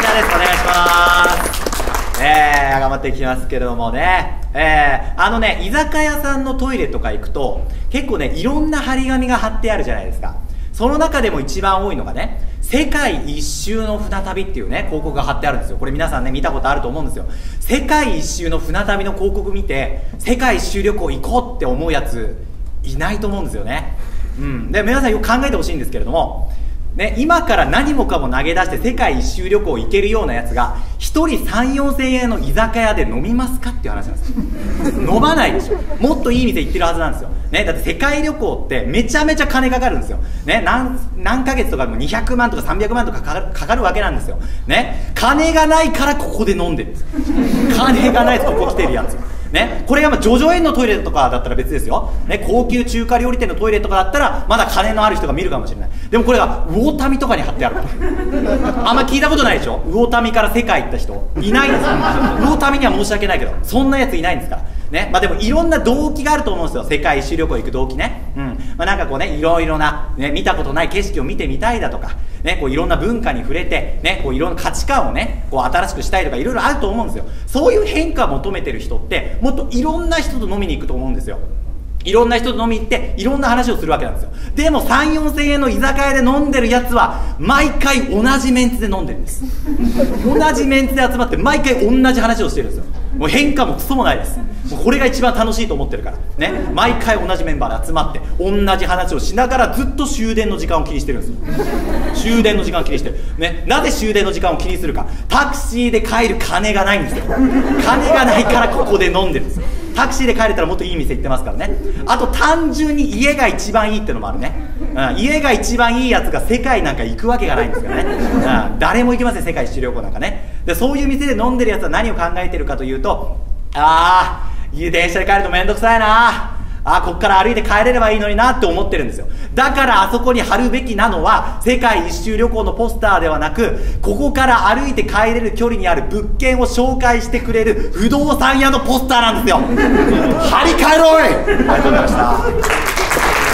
ちらです。お願いします。頑張っていきますけどもね、居酒屋さんのトイレとか行くと結構ね、いろんな張り紙が貼ってあるじゃないですか。その中でも一番多いのがね、世界一周の船旅っていうね、広告が貼ってあるんですよ。これ皆さんね、見たことあると思うんですよ。世界一周の船旅の広告見て、世界一周旅行行こうって思うやついないと思うんですよね。で、皆さんよく考えてほしいんですけれどもね、今から何もかも投げ出して世界一周旅行行けるようなやつが1人 3,4 千円の居酒屋で飲みますかっていう話なんですよ。飲まないでしょ。もっといい店行ってるはずなんですよ、ね、だって世界旅行ってめちゃめちゃ金かかるんですよ、ね、何ヶ月とかも200万とか300万とかかかるわけなんですよ、ね、金がないからここで飲んでるんですよ。金がないとここ来てるやつね、これがジョジョ園のトイレとかだったら別ですよ、ね、高級中華料理店のトイレとかだったらまだ金のある人が見るかもしれない。でもこれが魚民とかに貼ってあるあんま聞いたことないでしょ。魚民から世界行った人いないですよ。魚民には申し訳ないけどそんなやついないんですからね。まあでもいろんな動機があると思うんですよ。世界一周旅行行く動機ね、なんかこうね、いろいろな、ね、見たことない景色を見てみたいだとか、ね、こういろんな文化に触れて、ね、こういろんな価値観をね、こう新しくしたいとかいろいろあると思うんですよ。そういう変化を求めてる人ってもっといろんな人と飲みに行くと思うんですよ。いろんな人と飲みに行っていろんな話をするわけなんですよ。でも 3,4 千円の居酒屋で飲んでるやつは毎回同じメンツで飲んでるんです同じメンツで集まって毎回同じ話をしてるんですよ。もう変化もクソもないです。もうこれが一番楽しいと思ってるからね。毎回同じメンバーで集まって同じ話をしながらずっと終電の時間を気にしてるんですよ。終電の時間を気にしてる、ね、なぜ終電の時間を気にするか。タクシーで帰る金がないんですよ。金がないからここで飲んでるんですよ。タクシーで帰れたらもっといい店行ってますからね。あと単純に家が一番いいってのもあるね、家が一番いいやつが世界なんか行くわけがないんですからね、誰も行きません世界一周旅行なんかね。でそういう店で飲んでるやつは何を考えてるかというと、ああ電車で帰ると面倒くさいなあ、こっから歩いて帰れればいいのになって思ってるんですよ。だからあそこに貼るべきなのは世界一周旅行のポスターではなく、ここから歩いて帰れる距離にある物件を紹介してくれる不動産屋のポスターなんですよ。張り替えろい。ありがとうございました。